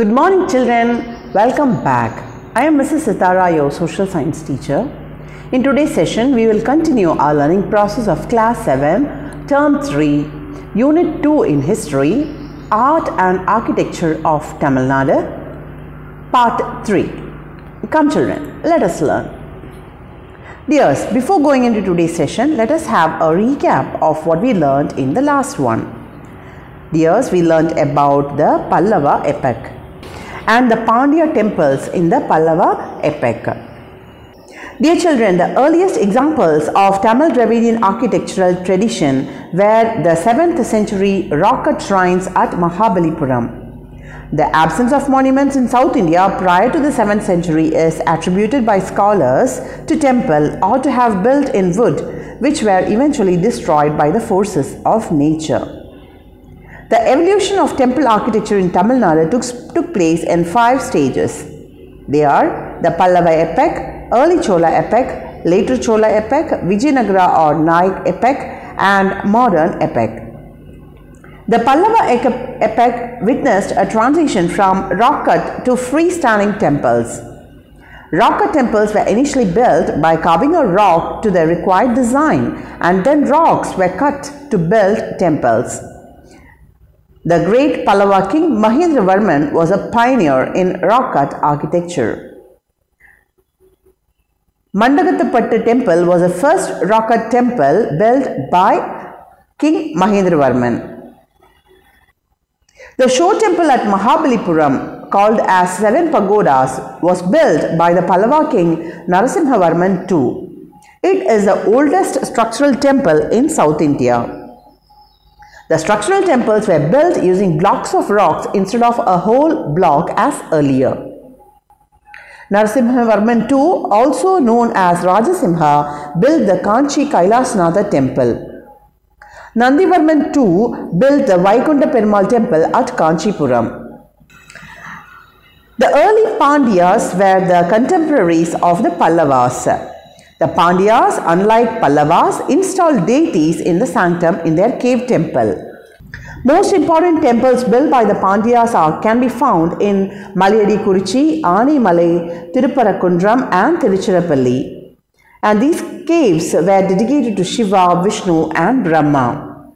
Good morning, children. Welcome back. I am Mrs. Sitara, your social science teacher. In today's session, we will continue our learning process of Class 7, Term 3, Unit 2 in History, Art and Architecture of Tamil Nadu, Part 3. Come children, let us learn. Dears, before going into today's session, let us have a recap of what we learned in the last one. Dears, we learned about the Pallava epoch and the Pandya temples in the Pallava epoch. Dear children, the earliest examples of Tamil Dravidian architectural tradition were the 7th century rock-cut shrines at Mahabalipuram. The absence of monuments in South India prior to the 7th century is attributed by scholars to temple or to have built in wood, which were eventually destroyed by the forces of nature. The evolution of temple architecture in Tamil Nadu took place in 5 stages. They are the Pallava epoch, early Chola epoch, later Chola epoch, Vijayanagara or Naik epoch and modern epoch. The Pallava epoch witnessed a transition from rock-cut to freestanding temples. Rock-cut temples were initially built by carving a rock to the required design, and then rocks were cut to build temples. The great Pallava king Mahendravarman was a pioneer in rock-cut architecture. Mandagatapattu temple was the first rock-cut temple built by King Mahendravarman. The shore temple at Mahabalipuram, called as 7 Pagodas, was built by the Pallava king Narasimha Varman II. It is the oldest structural temple in South India. The structural temples were built using blocks of rocks instead of a whole block as earlier. Narasimha Varman II, also known as Rajasimha, built the Kanchi Kailasanatha temple. Nandivarman II built the Vaikunta Perumal temple at Kanchipuram. The early Pandyas were the contemporaries of the Pallavas. The Pandyas, unlike Pallavas, installed deities in the sanctum in their cave temple. Most important temples built by the Pandyas can be found in Malayadikurichi, Anaimalai, Tirupparankundram and Tiruchirappalli. And these caves were dedicated to Shiva, Vishnu and Brahma.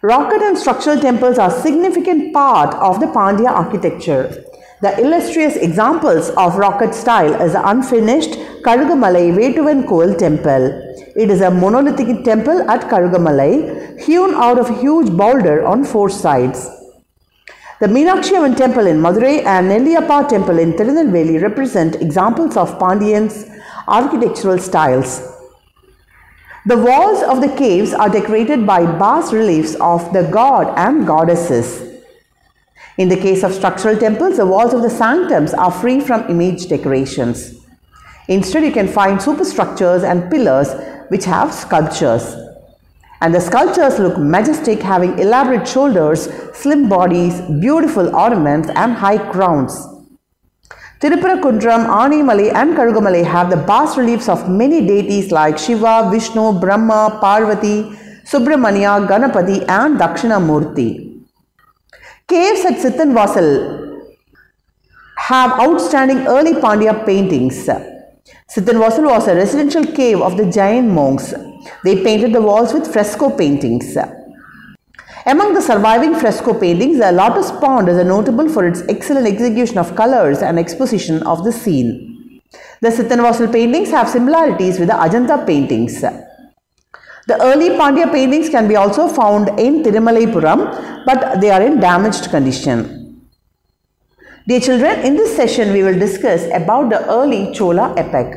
Rock-cut and structural temples are a significant part of the Pandya architecture. The illustrious examples of rock-cut style is the unfinished Kalugumalai Vetuvan Koil temple. It is a monolithic temple at Kalugumalai, hewn out of huge boulder on 4 sides. The Meenakshiavan temple in Madurai and Nelliyappa temple in Tirunelveli represent examples of Pandyan's architectural styles. The walls of the caves are decorated by bas reliefs of the god and goddesses. In the case of structural temples, the walls of the sanctums are free from image decorations. Instead, you can find superstructures and pillars which have sculptures. And the sculptures look majestic, having elaborate shoulders, slim bodies, beautiful ornaments and high crowns. Tirupparankundram, Anaimalai and Kalugumalai have the bas-reliefs of many deities like Shiva, Vishnu, Brahma, Parvati, Subramania, Ganapati and Dakshinamurti. Caves at Sittanvasal have outstanding early Pandya paintings. Sittanvasal was a residential cave of the Jain monks. They painted the walls with fresco paintings. Among the surviving fresco paintings, the lotus pond is notable for its excellent execution of colors and exposition of the scene. The Sittanvasal paintings have similarities with the Ajanta paintings. The early Pandya paintings can be also found in Tirumalaipuram, but they are in damaged condition. Dear children, in this session we will discuss about the early Chola epoch.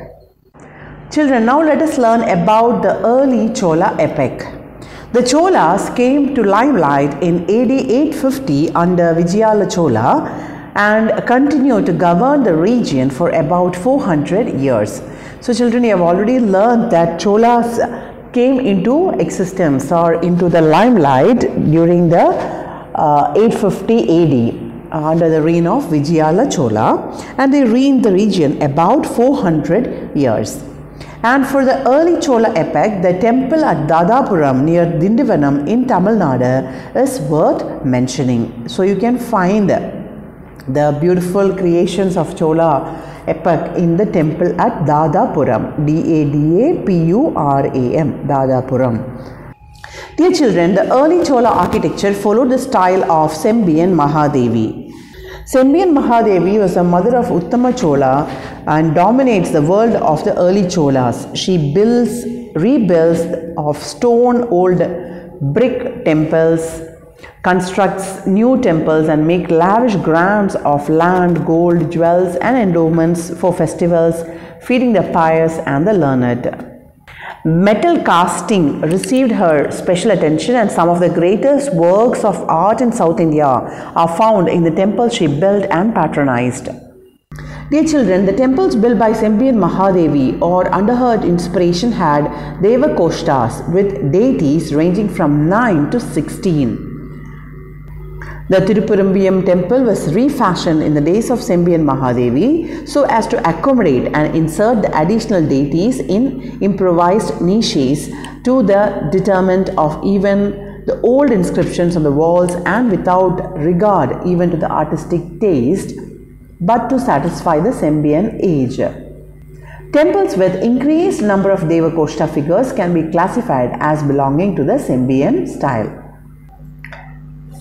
Children, now let us learn about the early Chola epoch. The Cholas came to limelight in AD 850 under Vijayala Chola and continued to govern the region for about 400 years. So children, you have already learned that Cholas came into existence or into the limelight during the 850 AD. Under the reign of Vijayala Chola, and they reigned the region about 400 years. And for the early Chola epoch, the temple at Dadapuram near Dindivanam in Tamil Nadu is worth mentioning. So you can find the beautiful creations of Chola epoch in the temple at Dadapuram, D-A-D-A-P-U-R-A-M, Dadapuram. Dear children, the early Chola architecture followed the style of Sembian Mahadevi. Sembian Mahadevi was the mother of Uttama Chola and dominates the world of the early Cholas. She builds, rebuilds of stone old brick temples, constructs new temples and make lavish grants of land, gold, jewels and endowments for festivals, feeding the pious and the learned. Metal casting received her special attention, and some of the greatest works of art in South India are found in the temples she built and patronized. Dear children, the temples built by Sembian Mahadevi or under her inspiration had Devakoshtas with deities ranging from 9 to 16. The Tiruppurambiyam temple was refashioned in the days of Sembian Mahadevi so as to accommodate and insert the additional deities in improvised niches to the detriment of even the old inscriptions on the walls and without regard even to the artistic taste, but to satisfy the Sembian age. Temples with increased number of Devakoshta figures can be classified as belonging to the Sembian style.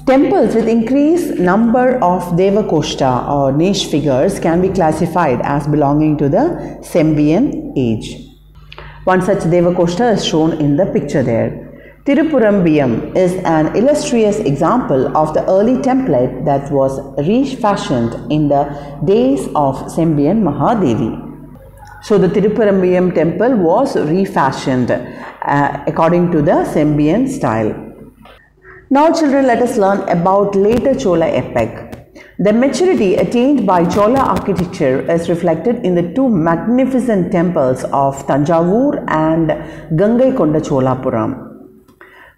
Temples with increased number of Devakoshta or niche figures can be classified as belonging to the Sembian age. One such Devakoshta is shown in the picture there. Tiruppurambiyam is an illustrious example of the early template that was refashioned in the days of Sembian Mahadevi. So, the Tiruppurambiyam temple was refashioned according to the Sembian style. Now children, let us learn about later Chola epoch. The maturity attained by Chola architecture is reflected in the two magnificent temples of Tanjavur and Gangaikonda Cholapuram.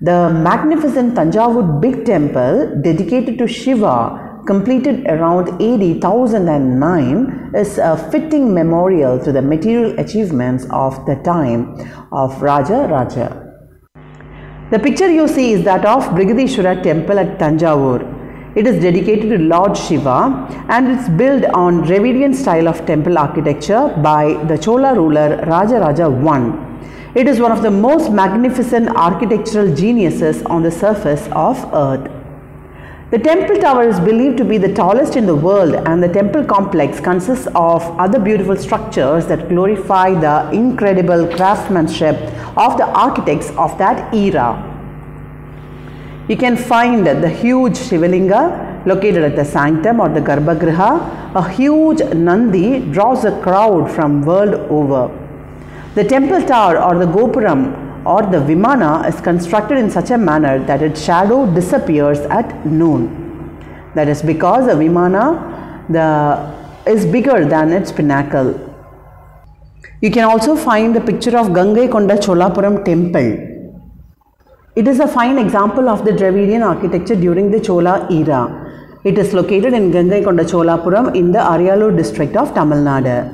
The magnificent Tanjavur big temple dedicated to Shiva, completed around AD 1009, is a fitting memorial to the material achievements of the time of Rajaraja. The picture you see is that of Brihadeeswara temple at Tanjavur. It is dedicated to Lord Shiva and it's built on Dravidian style of temple architecture by the Chola ruler Rajaraja I. It is one of the most magnificent architectural geniuses on the surface of earth. The temple tower is believed to be the tallest in the world, and the temple complex consists of other beautiful structures that glorify the incredible craftsmanship of the architects of that era. You can find the huge Shivalinga located at the sanctum or the garbhagriha. A huge Nandi draws a crowd from world over. The temple tower or the gopuram or the Vimana is constructed in such a manner that its shadow disappears at noon. That is because the Vimana is bigger than its pinnacle. You can also find the picture of Gangaikonda Cholapuram temple. It is a fine example of the Dravidian architecture during the Chola era. It is located in Gangaikonda Cholapuram in the Ariyalur district of Tamil Nadu.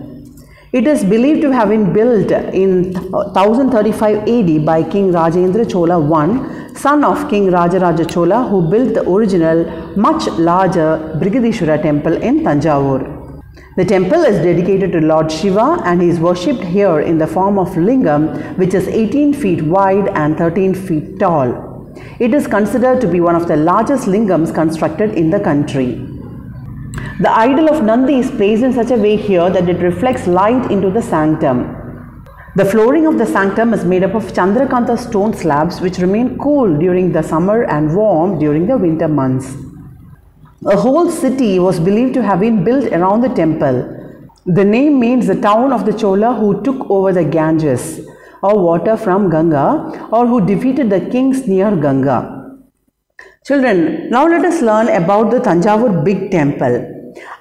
It is believed to have been built in 1035 AD by King Rajendra Chola I, son of King Rajaraja Chola, who built the original, much larger Brihadeeswara temple in Tanjavur. The temple is dedicated to Lord Shiva and he is worshipped here in the form of lingam, which is 18 feet wide and 13 feet tall. It is considered to be one of the largest lingams constructed in the country. The idol of Nandi is placed in such a way here that it reflects light into the sanctum. The flooring of the sanctum is made up of Chandrakanta stone slabs which remain cool during the summer and warm during the winter months. A whole city was believed to have been built around the temple. The name means the town of the Chola who took over the Ganges or water from Ganga, or who defeated the kings near Ganga. Children, now let us learn about the Tanjavur big temple.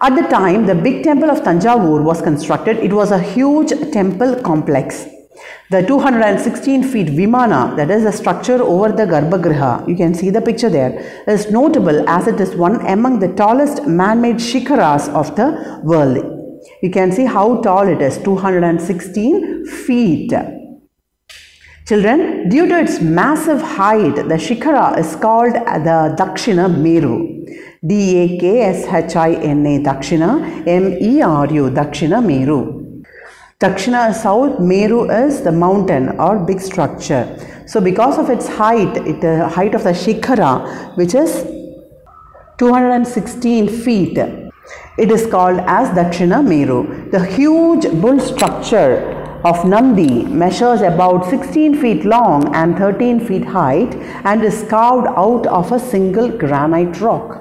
At the time, the big temple of Tanjavur was constructed. It was a huge temple complex. The 216 feet Vimana, that is a structure over the Garbhagriha, you can see the picture there, is notable as it is one among the tallest man-made shikharas of the world. You can see how tall it is, 216 feet. Children, due to its massive height, the shikhara is called the dakshina meru. DAKSHINA, Dakshina, MERU, Dakshina Meru. Dakshina South, Meru is the mountain or big structure. So because of its height, the height of the Shikhara, which is 216 feet, it is called as Dakshina Meru. The huge bull structure of Nandi measures about 16 feet long and 13 feet height and is carved out of a single granite rock.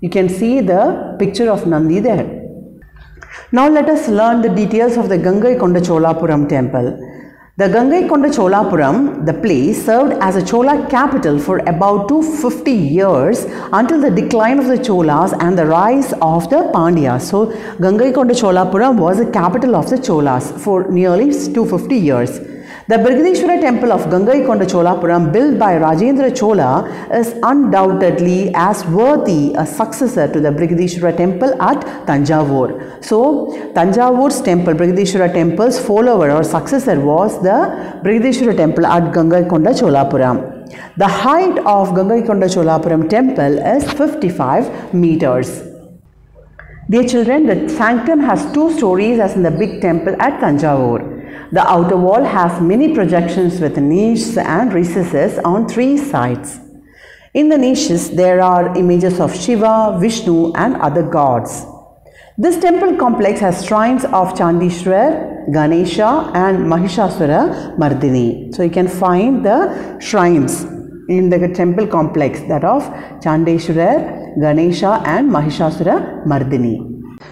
You can see the picture of Nandi there. Now let us learn the details of the Gangaikonda Cholapuram temple. The Gangaikonda Cholapuram, the place, served as a Chola capital for about 250 years until the decline of the Cholas and the rise of the Pandyas. So, Gangaikonda Cholapuram was the capital of the Cholas for nearly 250 years. The Brihadeeswara temple of Gangaikonda Cholapuram, built by Rajendra Chola, is undoubtedly as worthy a successor to the Brihadeeswara temple at Tanjavur. So, Tanjavur's temple, Brihadeeswara temple's follower or successor was the Brihadeeswara temple at Gangaikonda Cholapuram. The height of Gangaikonda Cholapuram temple is 55 meters. Dear children, the sanctum has two stories as in the big temple at Tanjavur. The outer wall has many projections with niches and recesses on three sides. In the niches, there are images of Shiva, Vishnu and other gods. This temple complex has shrines of Chandishwar, Ganesha and Mahishasura Mardini. So you can find the shrines in the temple complex, that of Chandishwar, Ganesha and Mahishasura Mardini.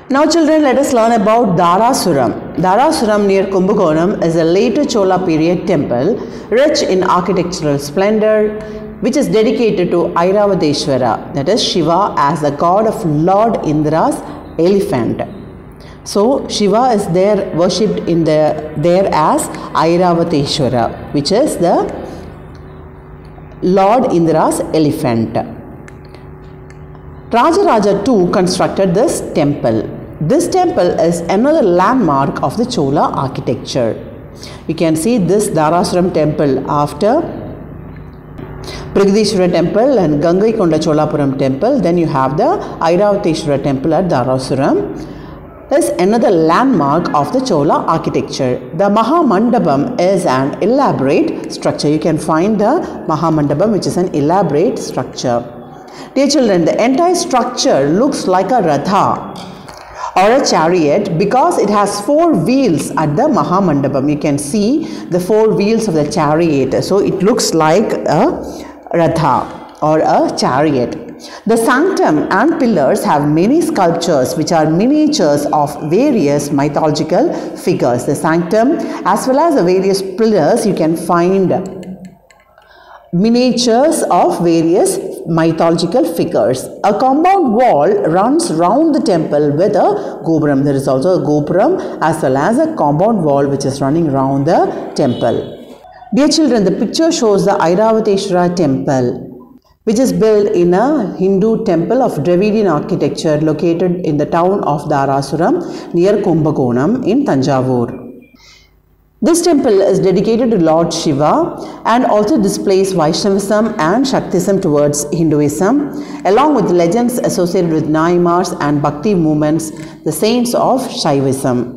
Now children, let us learn about Dharasuram. Dharasuram near Kumbakonam is a later Chola period temple rich in architectural splendor, which is dedicated to Airavateshwara, that is Shiva as the god of Lord Indra's elephant. So Shiva is there worshipped in there as Airavateshwara, which is the Lord Indra's elephant. Rajaraja II constructed this temple. This temple is another landmark of the Chola architecture. You can see this Dharasuram temple after Brihadeeswara temple and Gangaikonda Cholapuram temple. Then you have the Airavateshwara temple at Dharasuram. This is another landmark of the Chola architecture. The Mahamandapam is an elaborate structure. You can find the Mahamandapam, which is an elaborate structure. Dear children, the entire structure looks like a ratha or a chariot because it has four wheels at the Mahamandapam. You can see the four wheels of the chariot. So it looks like a ratha or a chariot. The sanctum and pillars have many sculptures which are miniatures of various mythological figures. The sanctum as well as the various pillars, you can find miniatures of various mythological figures. A compound wall runs round the temple with a gopuram. There is also a gopuram as well as a compound wall which is running round the temple. Dear children, the picture shows the Airavateshwara temple, which is built in a Hindu temple of Dravidian architecture located in the town of Dharasuram near Kumbakonam in Tanjavur. This temple is dedicated to Lord Shiva and also displays Vaishnavism and Shaktism towards Hinduism, along with legends associated with Naimars and Bhakti movements, the saints of Shaivism.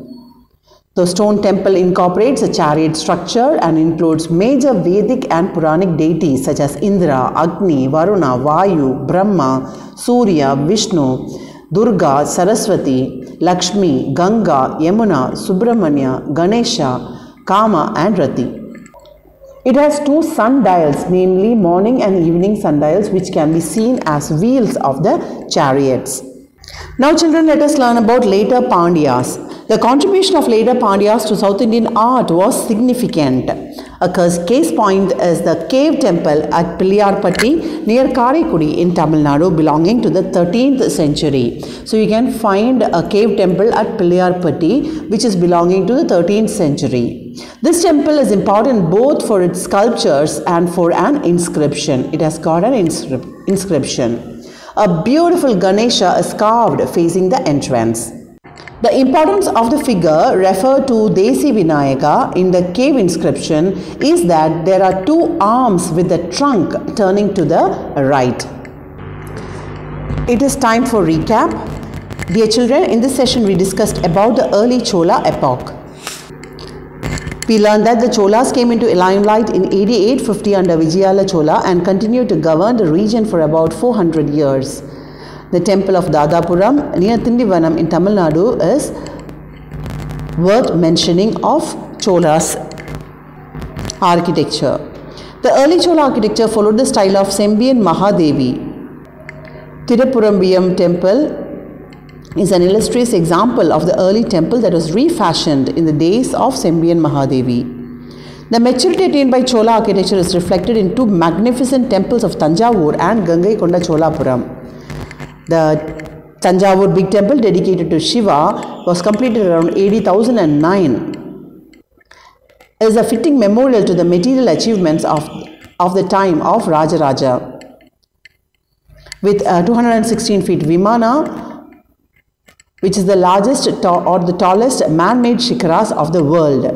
The stone temple incorporates a chariot structure and includes major Vedic and Puranic deities such as Indra, Agni, Varuna, Vayu, Brahma, Surya, Vishnu, Durga, Saraswati, Lakshmi, Ganga, Yamuna, Subramanya, Ganesha, Kama and Rati. It has two sundials, namely morning and evening sundials, which can be seen as wheels of the chariots. Now children, let us learn about later Pandyas. The contribution of later Pandyas to South Indian art was significant. A case point is the cave temple at Piliyarpatti near Karaikudi in Tamil Nadu belonging to the 13th century. So you can find a cave temple at Piliyarpatti which is belonging to the 13th century. This temple is important both for its sculptures and for an inscription. It has got an inscription. A beautiful Ganesha is carved facing the entrance. The importance of the figure referred to Desi Vinayaka in the cave inscription is that there are two arms with the trunk turning to the right. It is time for recap. Dear children, in this session we discussed about the early Chola epoch. We learned that the Cholas came into limelight in AD 850 under Vijayala Chola and continued to govern the region for about 400 years. The temple of Dadapuram near Tindivanam in Tamil Nadu is worth mentioning of Chola's architecture. The early Chola architecture followed the style of Sembian Mahadevi. Tiruppurambiyam temple is an illustrious example of the early temple that was refashioned in the days of Sembian Mahadevi. The maturity attained by Chola architecture is reflected in two magnificent temples of Tanjavur and Gangaikonda Cholapuram. The Tanjavur big temple dedicated to Shiva was completed around AD 1009. It is a fitting memorial to the material achievements of the time of Rajaraja. With 216 feet Vimana, which is the largest or the tallest man-made shikharas of the world.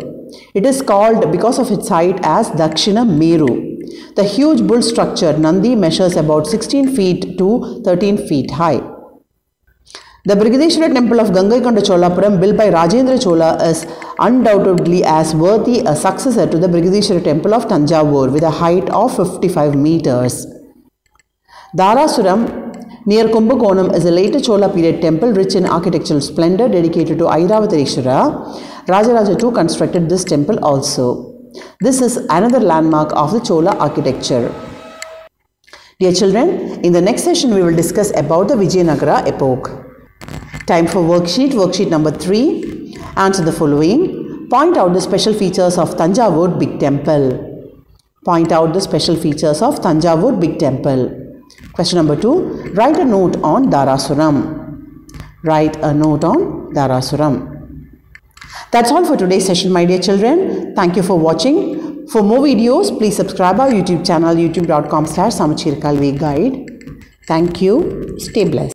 It is called, because of its height, as dakshina meru. The huge bull structure Nandi measures about 16 feet to 13 feet high. The Brihadeeswara temple of Gangaikonda Cholapuram, built by Rajendra Chola, is undoubtedly as worthy a successor to the Brihadeeswara temple of Tanjavur with a height of 55 meters. Dharasuram near Kumbakonam is a later Chola period temple rich in architectural splendor dedicated to Airavateshwara. Rajaraja II constructed this temple also. This is another landmark of the Chola architecture. Dear children, in the next session we will discuss about the Vijayanagara epoch. Time for worksheet number 3. Answer the following. Point out the special features of Tanjavur Big Temple. Point out the special features of Tanjavur Big Temple. Question number 2. Write a note on Dharasuram. Write a note on Dharasuram. That's all for today's session, my dear children. Thank you for watching. For more videos, please subscribe our YouTube channel youtube.com/samachirkalvi guide. Thank you. Stay blessed.